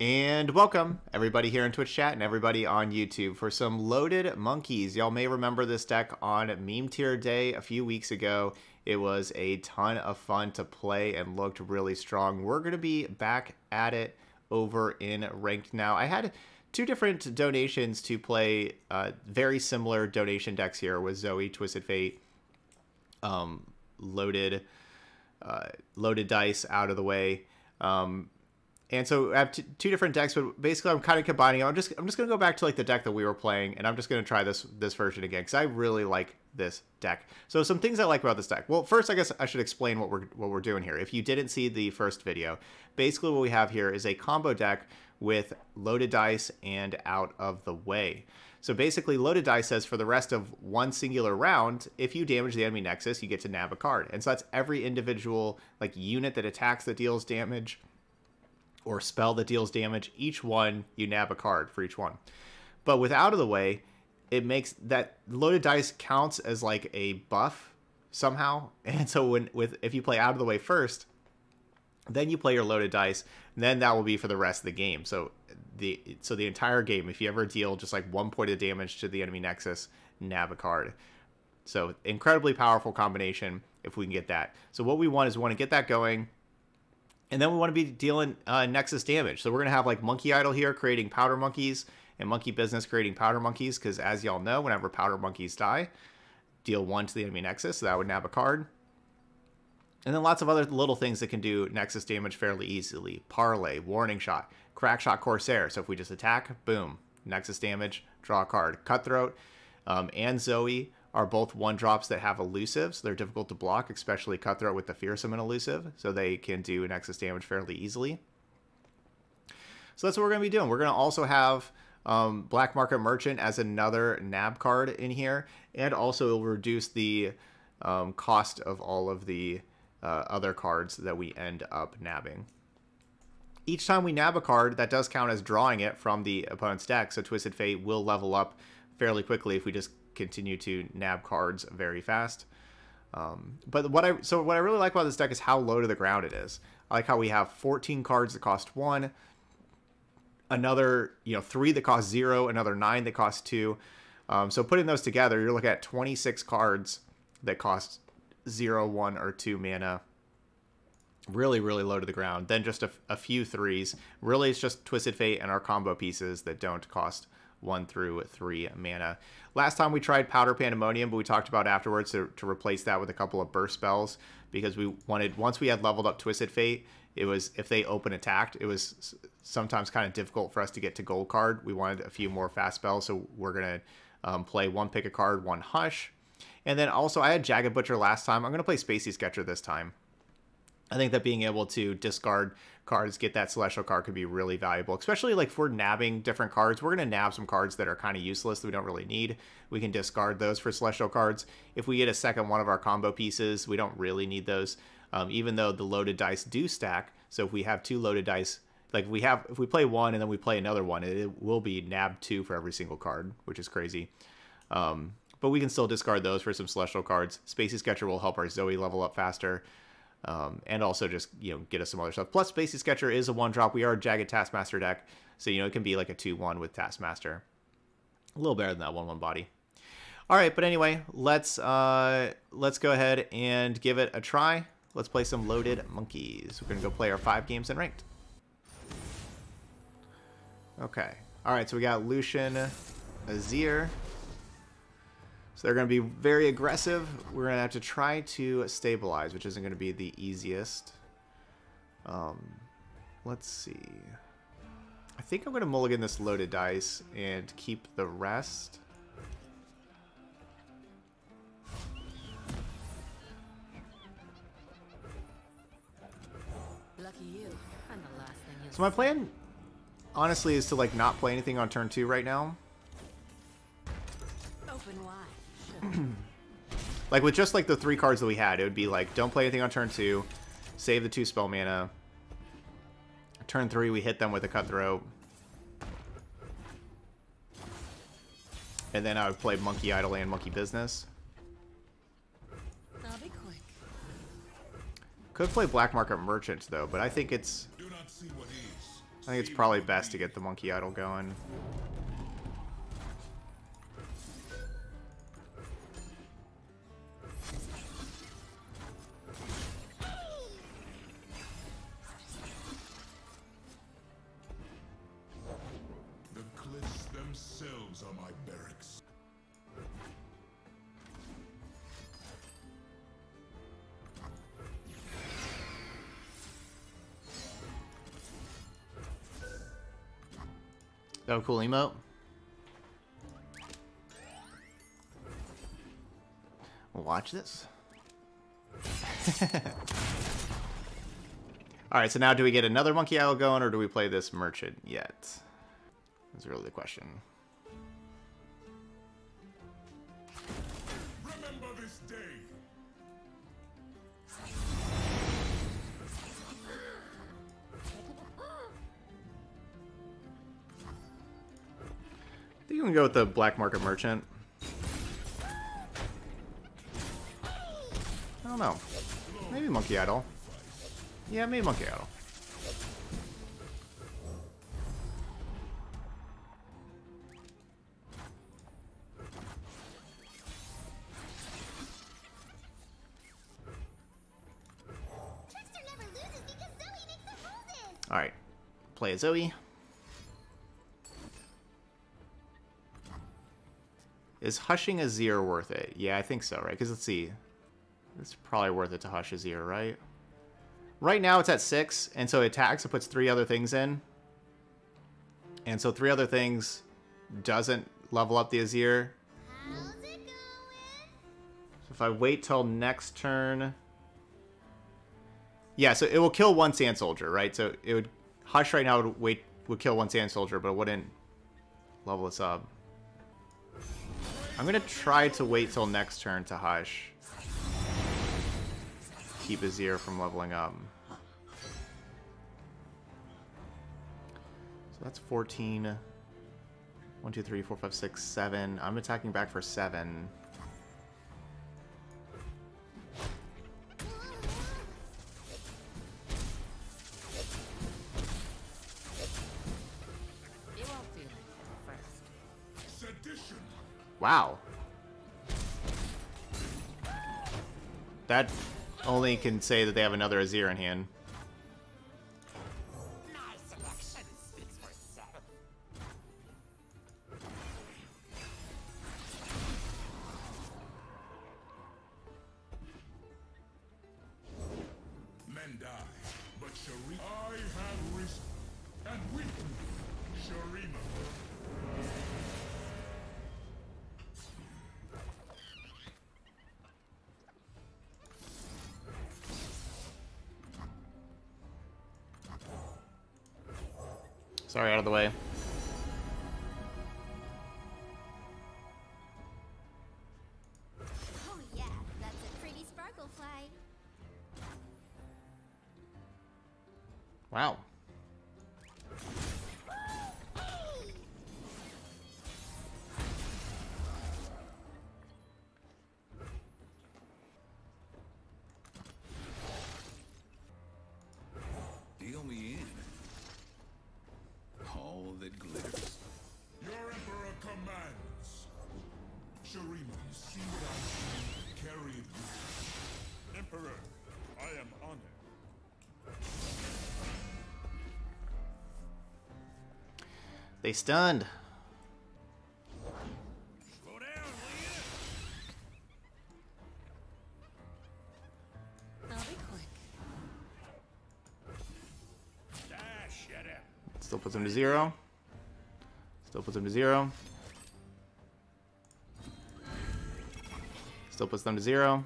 And welcome, everybody here in Twitch chat and everybody on YouTube for some Loaded Monkeys. Y'all may remember this deck on Meme Tier Day a few weeks ago. It was a ton of fun to play and looked really strong. We're going to be back at it over in Ranked now. I had two different donations to play very similar donation decks here with Zoe, Twisted Fate, Loaded Dice, Out of the Way. And so I have two different decks, but basically I'm kind of combining. I'm just gonna go back to like the deck that we were playing, and I'm just gonna try this version again because I really like this deck. So some things I like about this deck. Well, first I guess I should explain what we're doing here. If you didn't see the first video, basically what we have here is a combo deck with Loaded Dice and Out of the Way. So basically, Loaded Dice says for the rest of one singular round, if you damage the enemy Nexus, you get to nab a card, and so that's every individual like unit that attacks that deals damage, or spell that deals damage. Each one, you nab a card for each one. But with Out of the Way, it makes that Loaded Dice counts as like a buff somehow. And so if you play Out of the Way first, then you play your Loaded Dice, and then that will be for the rest of the game. So the entire game, if you ever deal just like 1 point of damage to the enemy Nexus, nab a card. So incredibly powerful combination if we can get that. So what we want is we want to get that going. And then we want to be dealing Nexus damage. So we're going to have like Monkey Idol here creating Powder Monkeys and Monkey Business creating Powder Monkeys. Because as y'all know, whenever Powder Monkeys die, deal one to the enemy Nexus. So that would nab a card. And then lots of other little things that can do Nexus damage fairly easily. Parlay, Warning Shot, Crackshot Corsair. So if we just attack, boom, Nexus damage, draw a card. Cutthroat and Zoe are both one drops that have elusives. So they're difficult to block, especially Cutthroat with the fearsome and elusive, so they can do Nexus damage fairly easily. So that's what we're going to be doing. We're going to also have Black Market Merchant as another nab card in here, and also it will reduce the cost of all of the other cards that we end up nabbing. Each time we nab a card, that does count as drawing it from the opponent's deck, so Twisted Fate will level up fairly quickly if we just continue to nab cards very fast. But what I really like about this deck is how low to the ground it is. I like how we have 14 cards that cost 1, another 3 that cost 0, another 9 that cost 2. So putting those together, you're looking at 26 cards that cost 0, 1, or 2 mana. Really, really low to the ground. Then just a few threes. Really, it's just Twisted Fate and our combo pieces that don't cost 1 through 3 mana. Last time we tried Powder Pandemonium, but we talked about afterwards to replace that with a couple of burst spells because we wanted, once we had leveled up Twisted Fate, it was, if they open attacked, it was sometimes kind of difficult for us to get to gold card. We wanted a few more fast spells, so we're going to play one Pick a Card, one Hush. And then also I had Jagged Butcher last time. I'm going to play Spacey Sketcher this time. I think that being able to discard cards, get that Celestial card, could be really valuable, especially like if we're nabbing different cards. We're going to nab some cards that are kind of useless that we don't really need. We can discard those for Celestial cards. If we get a second one of our combo pieces, we don't really need those, even though the Loaded Dice do stack. So if we have 2 Loaded Dice, like if we play one and then we play another one, it will be nab 2 for every single card, which is crazy. But we can still discard those for some Celestial cards. Spacey Sketcher will help our Zoe level up faster. And also just, get us some other stuff. Plus, Spacey Sketcher is a one-drop. We are a Jagged Taskmaster deck, so, it can be like a 2-1 with Taskmaster. A little better than that 1-1 body. All right, but anyway, let's go ahead and give it a try. Let's play some Loaded Monkeys. We're going to go play our 5 games in Ranked. Okay. All right, so we got Lucian, Azir. So they're going to be very aggressive. We're going to have to try to stabilize, which isn't going to be the easiest. Let's see. I think I'm going to mulligan this Loaded Dice and keep the rest. Lucky you. I'm the last thing you'll see. So my plan, honestly, is to like not play anything on turn 2 right now. Open wide. Like with just like the 3 cards that we had, it would be like don't play anything on turn 2, save the 2 spell mana. Turn 3 we hit them with a Cutthroat, and then I would play Monkey Idol and Monkey Business. I'll be quick. Could play Black Market Merchant though, but I think it's. Do not see what is. I think it's probably best to get the Monkey Idol going. Oh, cool emote. Watch this. Alright, so now do we get another Monkey Idol going, or do we play this Merchant yet? That's really the question. Remember this day. I think we can go with the Black Market Merchant. I don't know. Maybe Monkey Idol. Yeah, maybe Monkey Idol. Trickster never loses because Zoe makes the houses. All right, play a Zoe. Is hushing Azir worth it? Yeah, I think so, right? Because let's see. It's probably worth it to hush Azir, right? Right now it's at 6, and so it attacks. It puts 3 other things in. And so 3 other things doesn't level up the Azir. How's it going? So if I wait till next turn... Yeah, so it will kill one Sand Soldier, right? So it would... Hush right now would kill one Sand Soldier, but it wouldn't level us up. I'm going to try to wait till next turn to Hush. Keep Azir from leveling up. So that's 14. 1, 2, 3, 4, 5, 6, 7. I'm attacking back for 7. Wow. That only can say that they have another Azir in hand. Sorry, out of the way. Oh yeah, that's a pretty sparkle fly. Wow. They stunned. Slow down, I'll be quick. Still puts him to 0. Still puts him to 0. Still puts them to 0.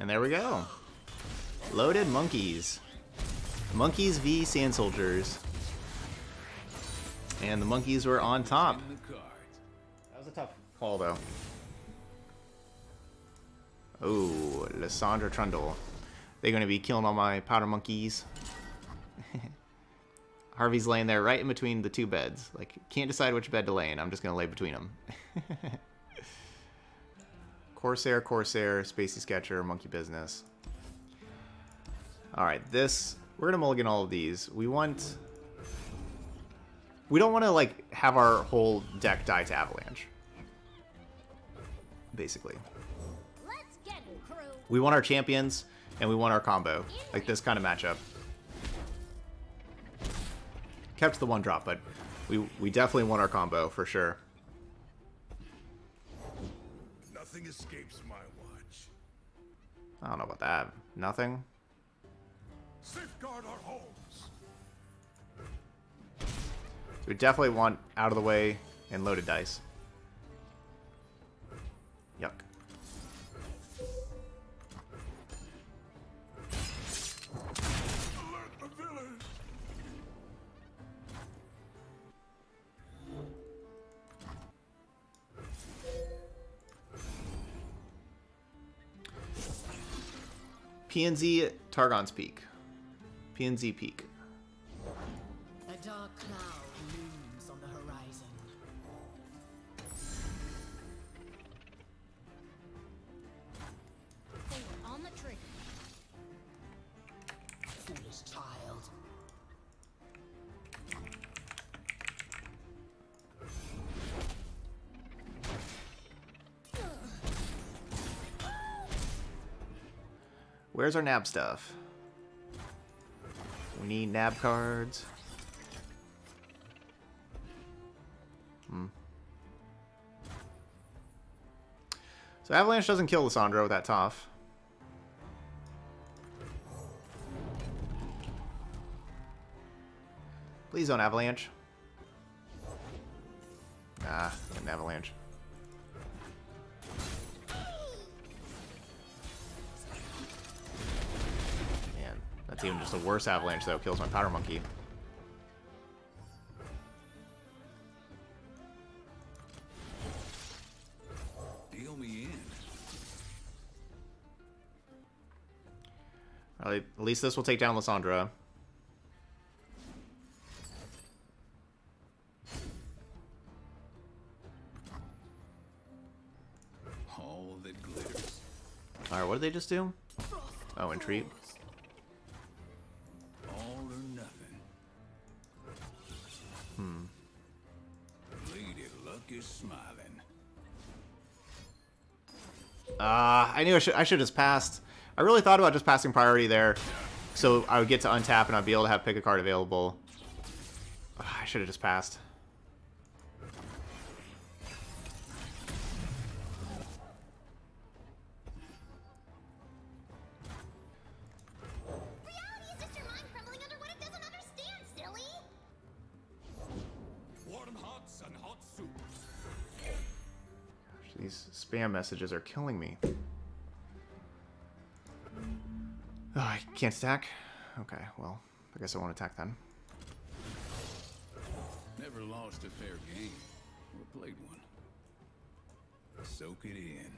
And there we go. Loaded Monkeys. Monkeys v. Sand Soldiers. And the Monkeys were on top. That was a tough call, though. Oh, Lissandra Trundle. They're going to be killing all my Powder Monkeys. Harvey's laying there right in between the two beds. Like, can't decide which bed to lay in. I'm just going to lay between them. Corsair, Corsair, Spacey Sketcher, Monkey Business. Alright, this... We're gonna mulligan all of these. We want... We don't want to, like, have our whole deck die to Avalanche. Basically. Let's get it, crew. We want our champions, and we want our combo. Like, this kind of matchup. Kept the one drop, but we definitely want our combo, for sure. Nothing escapes my watch. I don't know about that. Nothing? Safeguard our homes. We definitely want Out of the Way and Loaded Dice. Yuck. Alert the village. PNZ Targon's Peak. PNZ Peak. A dark cloud looms on the horizon. They were on the trigger. Foolish child. Where's our nab stuff? We need nab cards. So Avalanche doesn't kill Lissandra with that Toph. Please don't Avalanche. Ah, an Avalanche. That's even just a worse Avalanche, though. Kills my Powder Monkey. Deal me in. Well, at least this will take down Lissandra. All that glitters. All right, what did they just do? Oh, Entreat. I knew I should have just passed. I really thought about just passing priority there, so I would get to untap and I'd be able to have pick a card available. Ugh, I should have just passed. Spam messages are killing me. Oh, I can't attack? Okay, well, I guess I won't attack then. Never lost a fair game. Or played one. Soak it in.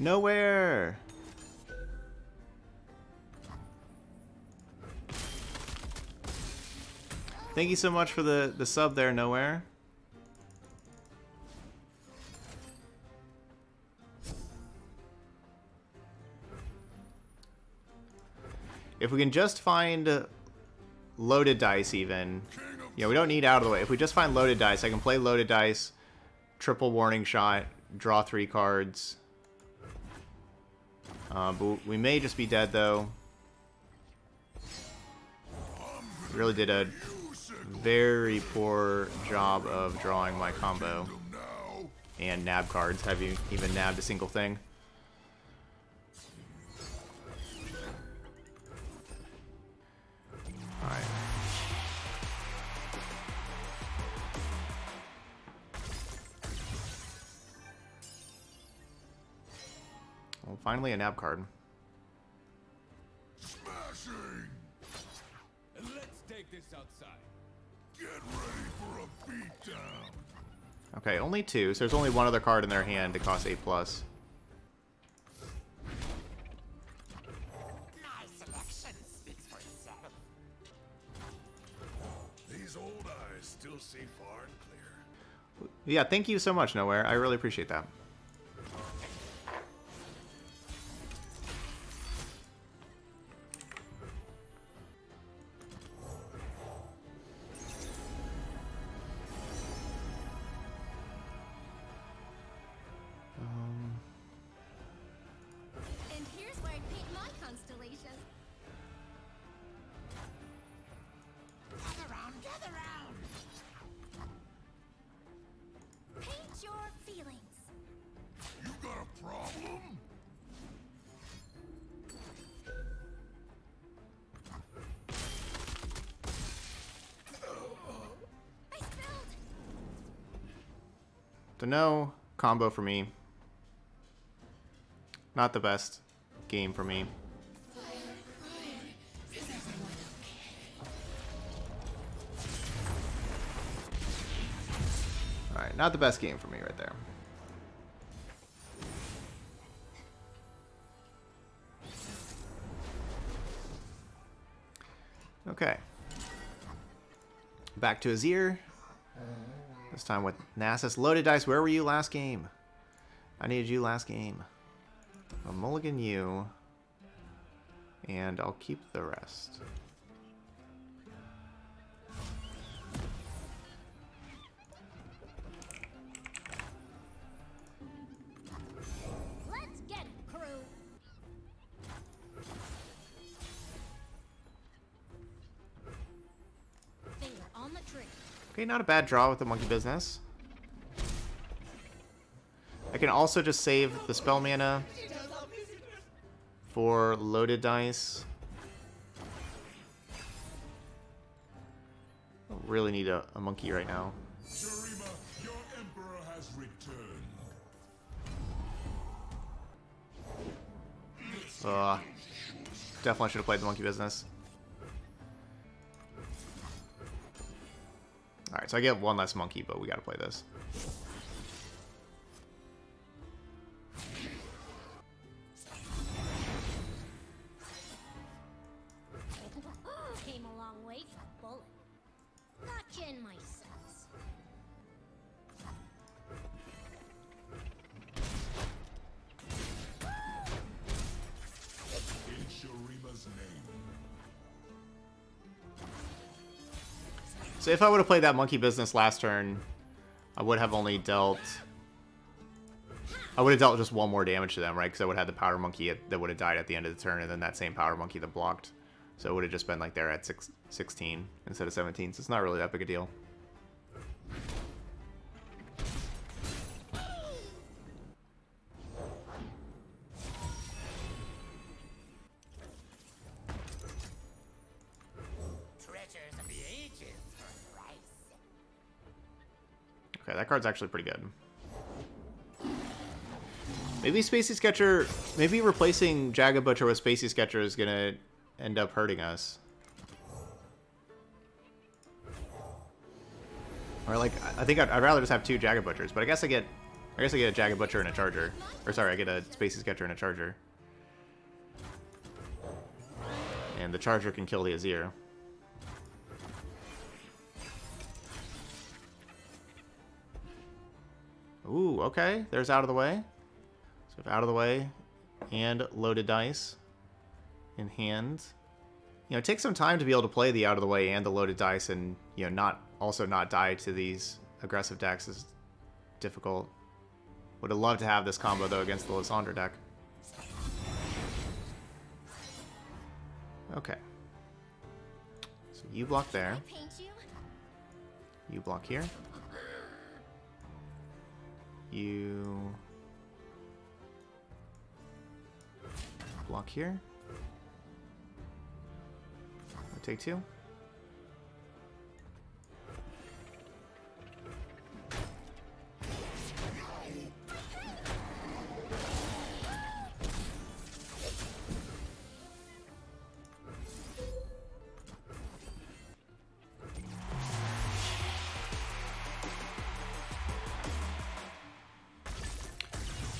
Nowhere. Thank you so much for the sub there, Nowhere. If we can just find Loaded Dice even. Yeah, we don't need Out of the Way. If we just find Loaded Dice, I can play Loaded Dice, triple Warning Shot, draw 3 cards. But we may just be dead, though. We really did a very poor job of drawing my combo. And nab cards. Have you even nabbed a single thing? Alright. Well, finally a nab card. Smashing. Let's take this outside. Get ready for a beatdown. Okay, only two, so there's only one other card in their hand that costs 8+. Yeah, thank you so much, Nowhere. I really appreciate that. And here's where I pick my constellation. Gather round, gather round. Paint your feelings. You got a problem? I spilled. So no combo for me. Not the best game for me. Not the best game for me right there. Okay. Back to Azir. This time with Nasus. Loaded Dice, where were you last game? I needed you last game. I'll mulligan you. And I'll keep the rest. Okay, not a bad draw with the Monkey Business. I can also just save the spell mana for Loaded Dice. I don't really need a monkey right now. Shurima, your emperor has returned. Definitely should have played the Monkey Business. Alright, so I get one less monkey, but we gotta play this. Came a long way for a bullet. Not in my sense. In Shurima's name. So if I would have played that Monkey Business last turn, I would have only dealt... I would have dealt just one more damage to them, right? Because I would have had the Powder Monkey that would have died at the end of the turn, and then that same Powder Monkey that blocked. So it would have just been like there at 16 instead of 17, so it's not really that big a deal. Okay, that card's actually pretty good. Maybe Spacey Sketcher... Maybe replacing Jagged Butcher with Spacey Sketcher is gonna end up hurting us. Or like, I think I'd rather just have two Jagged Butchers, but I guess I get a Jagged Butcher and a Charger. Or sorry, I get a Spacey Sketcher and a Charger. And the Charger can kill the Azir. Ooh, okay. There's Out of the Way. So we have Out of the Way and Loaded Dice in hand. You know, it takes some time to be able to play the Out of the Way and the Loaded Dice and, you know, not die to these aggressive decks is difficult. Would have loved to have this combo, though, against the Lissandra deck. Okay. So you block there. You block here. You block here. I take two.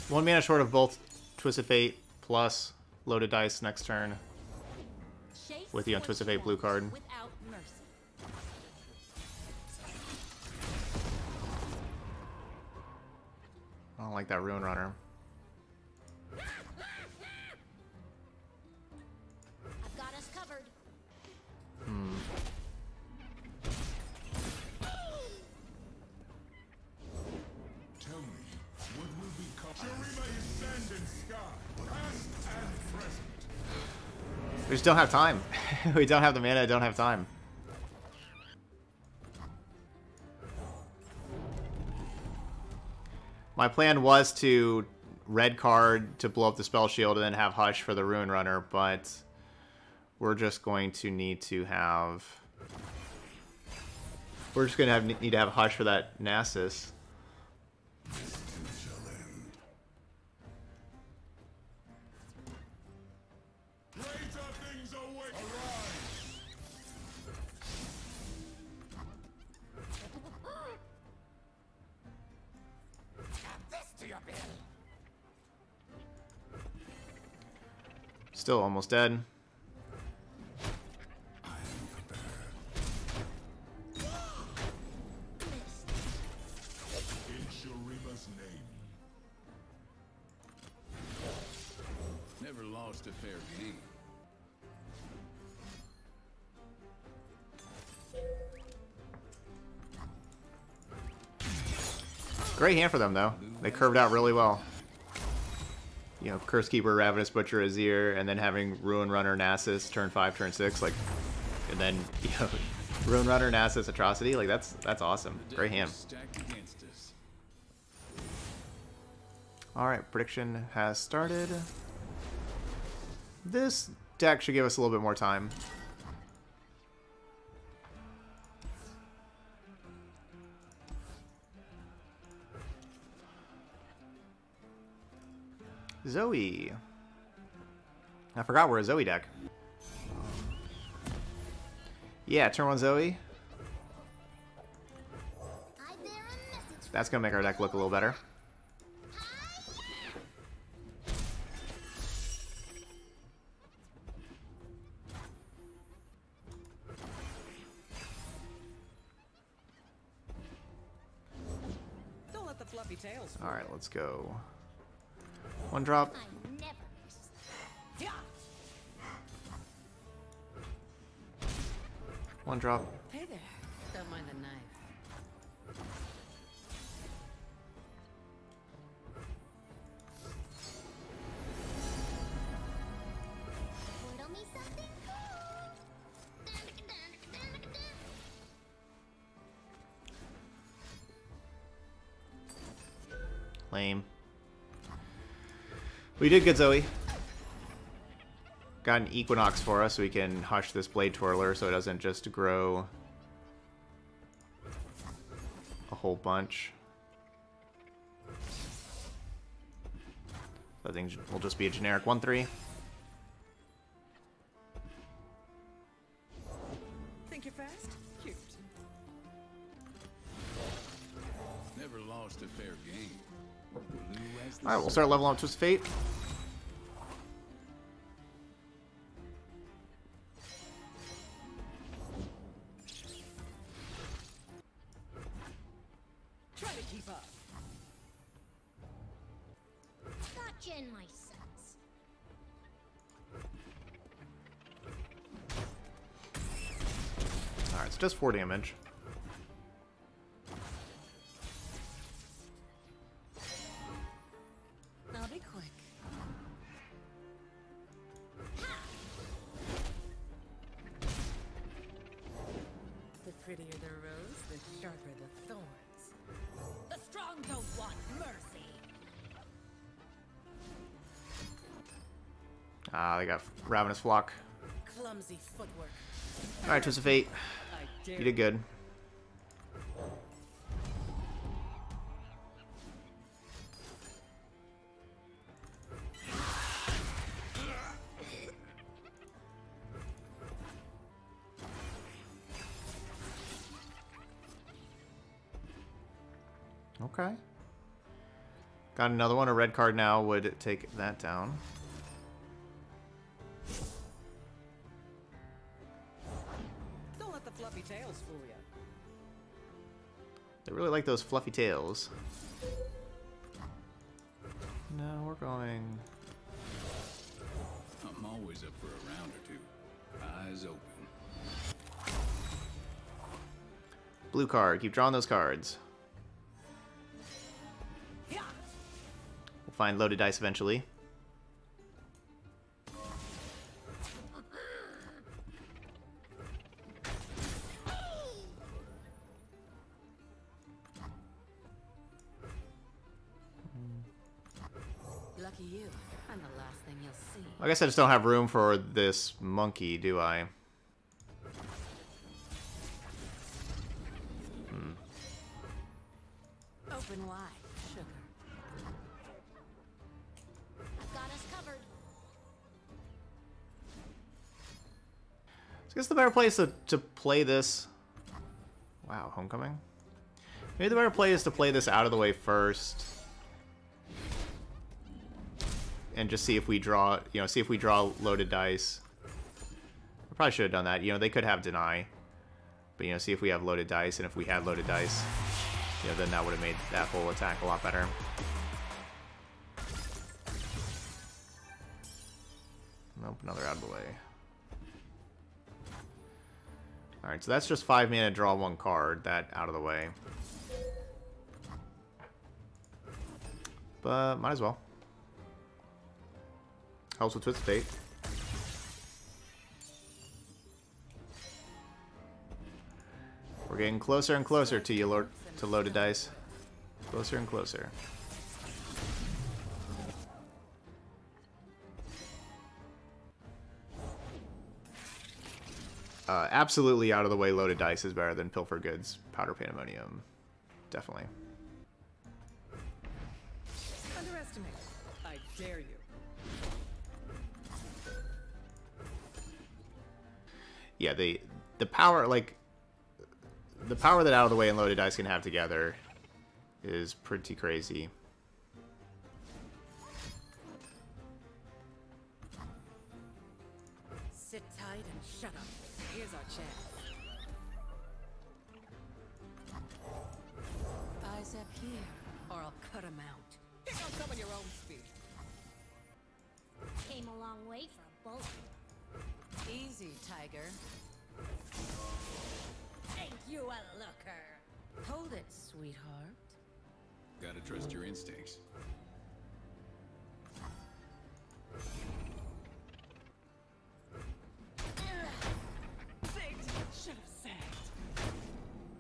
One mana short of both Twisted Fate plus Loaded Dice next turn with the Untwisted Fate blue card. I don't like that Ruin Runner. I've got us covered. Tell me, what will be covered? We just don't have time. We don't have the mana, don't have time. My plan was to red card to blow up the spell shield and then have Hush for the Ruin Runner, but we're just going to need to have need to have Hush for that Nasus. Still almost dead. Never lost a fair game. Great hand for them though. They curved out really well. You know, Cursekeeper, Ravenous Butcher, Azir, and then having Ruin Runner, Nasus, turn 5, turn 6, like, and then, you know, Ruin Runner, Nasus, Atrocity, like, that's awesome. Great hand. Alright, prediction has started. This deck should give us a little bit more time. Zoe. I forgot we're a Zoe deck. Yeah, turn 1 Zoe. That's gonna make our deck look a little better. Don't let the fluffy tails. All right, let's go. 1 drop. One drop. Hey there. Don't mind the knife. Portal me something cool. Lame. We did get Zoe. Got an Equinox for us so we can Hush this Blade Twirler so it doesn't just grow a whole bunch. I think we'll just be a generic 1-3. Think you're fast? Cute. Never lost a fair game. Alright, we'll start leveling up Twist of Fate. Try to keep up. Got you in my sense. Alright, it's just 4 damage. They got Ravenous Flock. Clumsy footwork. All right, Twist of Fate. You did good. Okay. Got another one. A red card now would take that down. Don't let the fluffy tails fool you. They really like those fluffy tails. No, we're going... I'm always up for a round or two. Eyes open. Blue card. Keep drawing those cards. We'll find Loaded Dice eventually. I guess I just don't have room for this monkey, do I? Hmm. Open wide, sugar. I've got us covered. So I guess the better place to play this... Wow, Homecoming? Maybe the better play is to play this out of the way first. And just see if we draw, you know, see if we draw Loaded Dice. I probably should have done that. You know, they could have Deny. But, you know, see if we have Loaded Dice. And if we had Loaded Dice, you know, then that would have made that whole attack a lot better. Nope, another out of the way. Alright, so that's just 5 mana, draw 1 card. That out of the way. But, might as well. Helps with Twisted Fate. We're getting closer and closer to you, Lord, to Loaded Dice. Closer and closer. Absolutely out of the way Loaded Dice is better than Pilfer Goods, Powder Pandemonium. Definitely. Underestimate. I dare you. Yeah, the power, like, the power that Out of the Way and Loaded Dice can have together is pretty crazy. Sit tight and shut up. Here's our chance. Eyes up here, or I'll cut them out. Pick on some of your own speed. Came a long way for a bullet. Easy, tiger. Ain't you a looker? Hold it, sweetheart. Gotta trust your instincts. Saved. Should have sagged.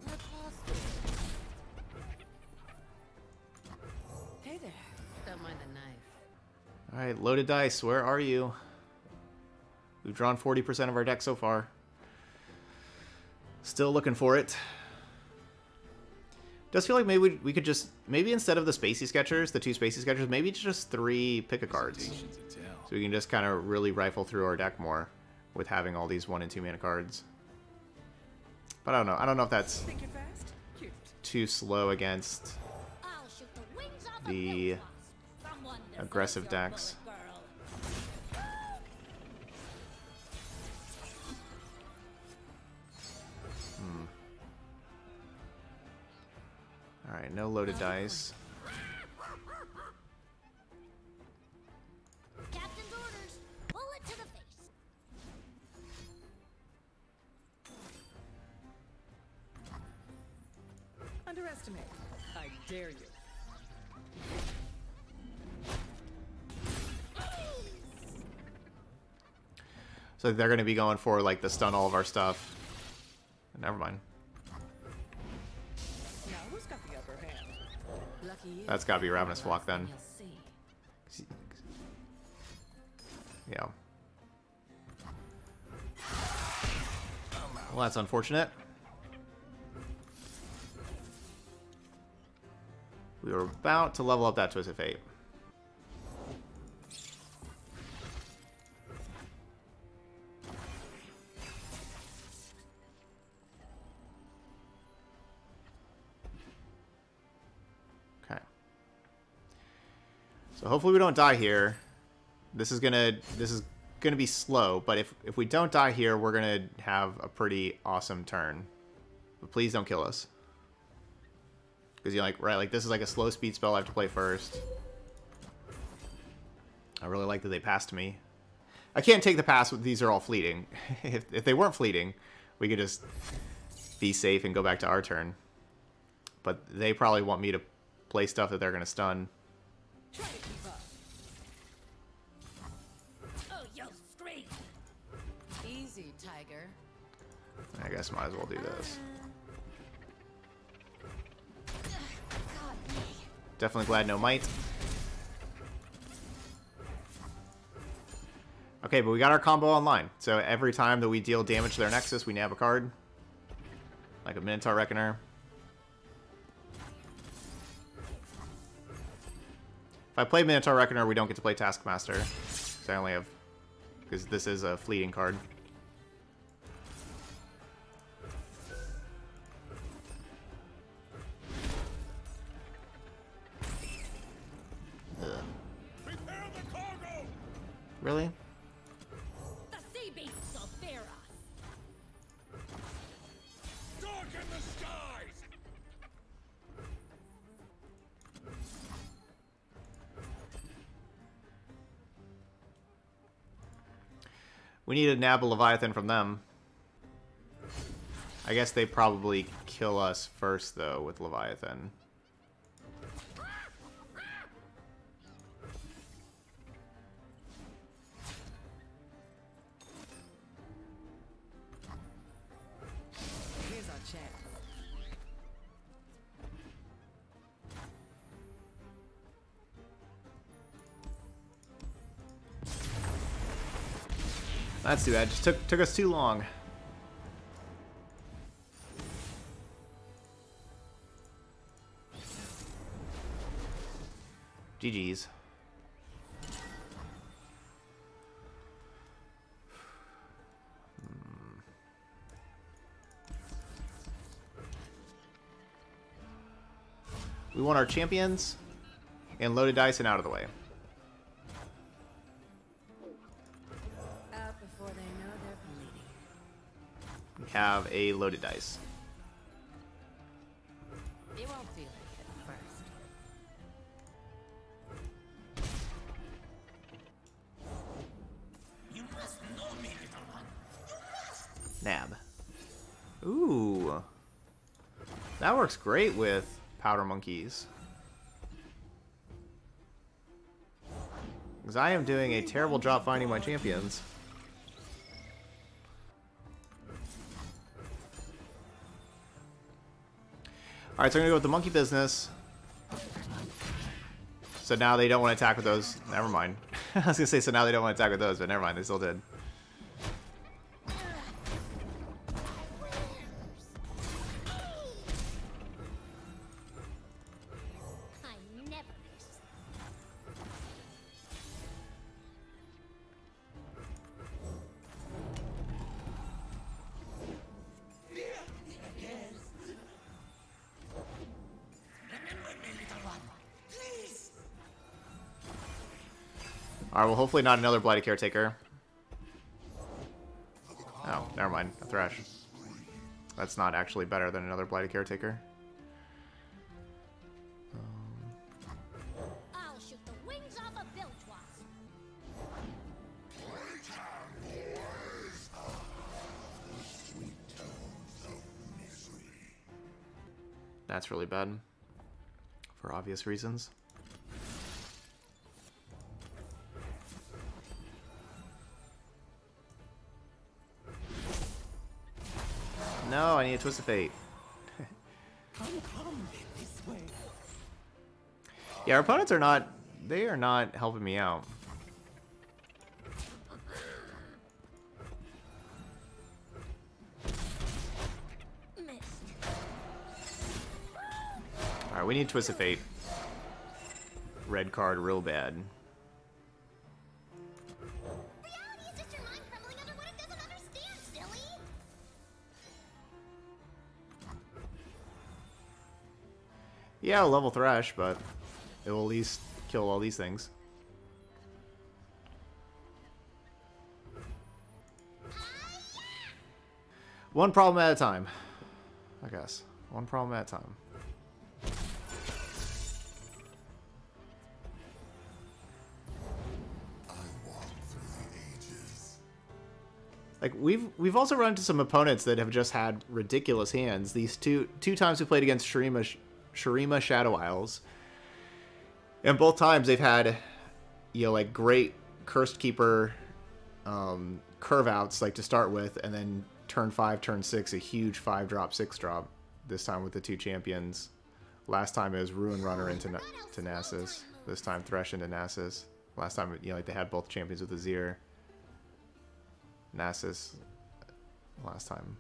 Preposterous. Hey there. Don't mind the knife. All right, Loaded Dice. Where are you? We've drawn 40% of our deck so far. Still looking for it. Does feel like maybe we could just... Maybe instead of the Spacey Sketchers, the 2 Spacey Sketchers, maybe just 3 Pick-a-Cards. So we can just kind of really rifle through our deck more with having all these 1- and 2-mana cards. But I don't know. I don't know if that's too slow against the aggressive decks. Alright, no Loaded Dice. Captain's orders. Bullet to the face. Underestimate. I dare you. So they're going to be going for, like, the stun all of our stuff. Never mind. That's gotta be Ravenous Flock then. Yeah. Well, that's unfortunate. We were about to level up that Twisted Fate. So hopefully we don't die here. This is gonna be slow, but if we don't die here, we're gonna have a pretty awesome turn. But please don't kill us. Because you're like, right, like this is like a slow speed spell I have to play first. I really like that they passed me. I can't take the pass, these are all fleeting. If they weren't fleeting, we could just be safe and go back to our turn. But they probably want me to play stuff that they're gonna stun. Try to keep up. Oh, yo, straight. Easy, tiger. I guess might as well do this. Definitely glad no might. Okay, but we got our combo online. So every time that we deal damage to their Nexus, we nab a card. Like a Minotaur Reckoner. If I play Minotaur Reckoner, we don't get to play Taskmaster. Because I only have... Because this is a fleeting card. Prepare the cargo! Really? We need to nab a Leviathan from them. I guess they probably kill us first, though, with Leviathan. Here's our chance. That's too bad. Just took us too long. GG's. We want our champions and Loaded Dice and Out of the Way. Have a Loaded Dice. It won't feel like it first. You must know me, little one. You must. Nab. Ooh. That works great with Powder Monkeys. Because I am doing a terrible job finding my champions. Alright, so I'm going to go with the Monkey Business. So now they don't want to attack with those. Never mind. I was going to say, so now they don't want to attack with those, but never mind, they still did. Alright, well, hopefully not another Blighted Caretaker. Oh, never mind. A Thresh. That's not actually better than another Blighted Caretaker. I'll shoot the wings off a Biltwas. That's really bad. For obvious reasons. No, I need a Twist of Fate. Come this way. Yeah, our opponents are not... They are not helping me out. Alright, we need Twist of Fate. Red card real bad. Yeah, I'll level Thresh, but it will at least kill all these things. One problem at a time, I guess. One problem at a time. Like, we've also run into some opponents that have just had ridiculous hands. These two times we played against Shurima Shadow Isles, and both times they've had, you know, like great Cursed Keeper curve outs, like to start with, and then turn 5, turn 6, a huge 5-drop, 6-drop. This time with the two champions. Last time it was Ruin Runner into Nasus. This time Thresh into Nasus. Last time, you know, like they had both champions with Azir. Nasus last time.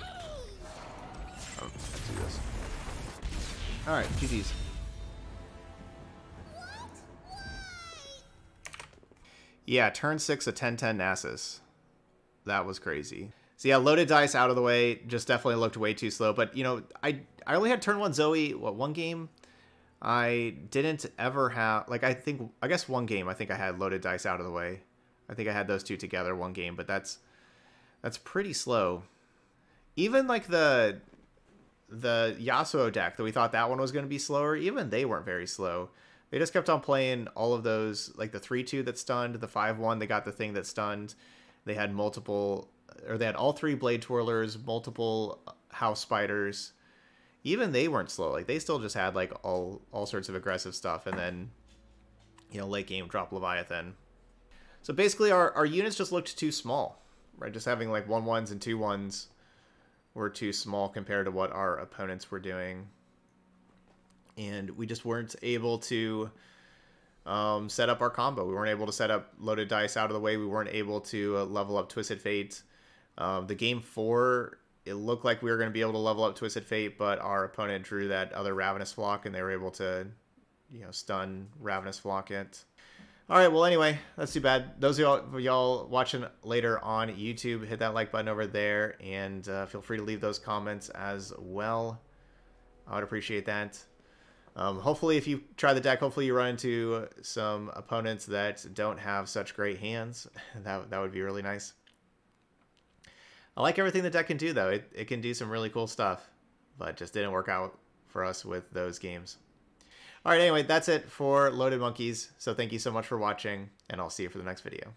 Oh, let's do this. Alright, GG's. Yeah, turn 6 a 10-10 Nasus. That was crazy. So yeah, Loaded Dice, Out of the Way, just definitely looked way too slow. But, you know, I only had turn 1 Zoe, what, one game? I didn't ever have, like, I guess one game I think I had Loaded Dice, Out of the Way. I think I had those two together one game, but that's pretty slow. Even like the Yasuo deck that we thought that one was going to be slower, even they weren't very slow. They just kept on playing all of those, like the 3-2 that stunned, the 5-1, they got the thing that stunned. They had all three Blade Twirlers, multiple House Spiders. Even they weren't slow. Like they still just had like all sorts of aggressive stuff, and then, you know, late game drop Leviathan. So basically our units just looked too small, right? Just having like 1-1s and 2-1s were too small compared to what our opponents were doing. And we just weren't able to set up our combo. We weren't able to set up Loaded Dice, Out of the Way. We weren't able to level up Twisted Fate. The game 4, it looked like we were going to be able to level up Twisted Fate, but our opponent drew that other Ravenous Flock, and they were able to, you know, stun Ravenous Flock it. All right, well, anyway, that's too bad. Those of y'all watching later on YouTube, hit that like button over there, and feel free to leave those comments as well. I would appreciate that. Hopefully, if you try the deck, hopefully you run into some opponents that don't have such great hands. That would be really nice. I like everything the deck can do, though. It can do some really cool stuff, but just didn't work out for us with those games. All right, anyway, that's it for Loaded Monkeys. So thank you so much for watching, and I'll see you for the next video.